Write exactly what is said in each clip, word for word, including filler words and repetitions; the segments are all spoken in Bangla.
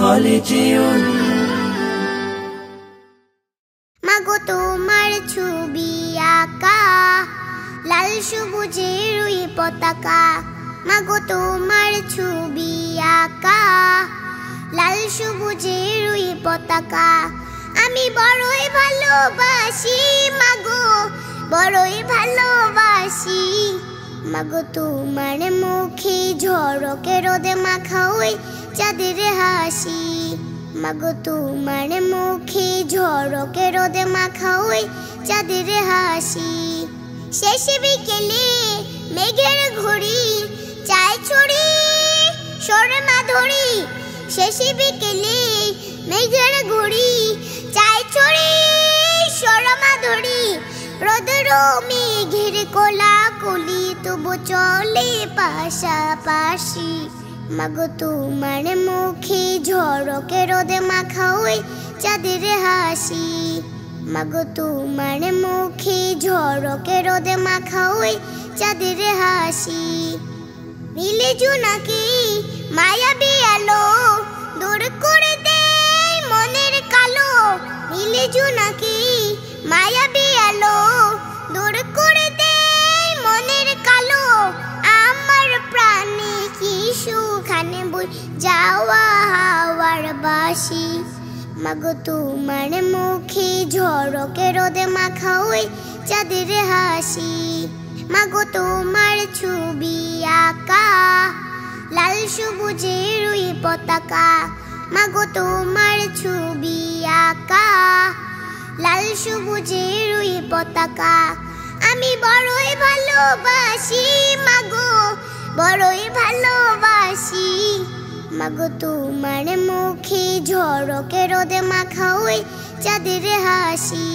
भले जेओ। मागो तोमार छबि आঁকা लाल सबुজের রুই পতাকা। मागो तोमार छবি আঁকা लाल सबुজের রুই পতাকা। आमी बड़ोई भालोबासी मागो बड़ोई भालोबासी। मागो तोमार मुखे झड़केर रोदे माखा ओई चाঁদের হাসি। मागो तोमार मुखे झड़केर रोदे माखा ओई चाঁদের হাসি। शेष बिकेले मेघेर घड़ी चाय छुड़ी सরে না ধরি। शेष बिकेले मेघের ঘড়ি চাই ছড়ি সরমা ধরি। রোদরো মেঘের কোলা কোলি তবু চলে পাশাপাশি। মাগো তোমার মুখে ঝড়কে রোদে মাখা ওই চাঁদের হাসি। মাগো তোমার মুখে ঝড়কে রোদে মাখা ওই চাঁদের হাসি। নীলে জোনাকি মায়াবী আলো दूर करे दे मनेर कालो। नीले जुनाकी मायाबी आलो दूर करे दे मनेर कालो। आमार प्राणे की सुखाने बुझावा हावार बासी। मागो तोमार मुखे झड़के रोदे माखा ओई चाঁদের হাসি। मागो तोमार छबि आঁকা लाल सबुজের ওই পতাকা। মাগো তোমার ছবি আঁকা লাল সবুজের ওই পতাকা। আমি বড়ই ভালোবাসি মাগো বড়ই ভালোবাসি। মাগো তোমার মুখে ঝড়কে রোদে মাখা ওই চাঁদের হাসি।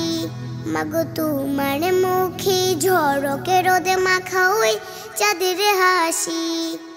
মাগো তোমার মুখে ঝড়কে রোদে মাখা ওই চাঁদের হাসি।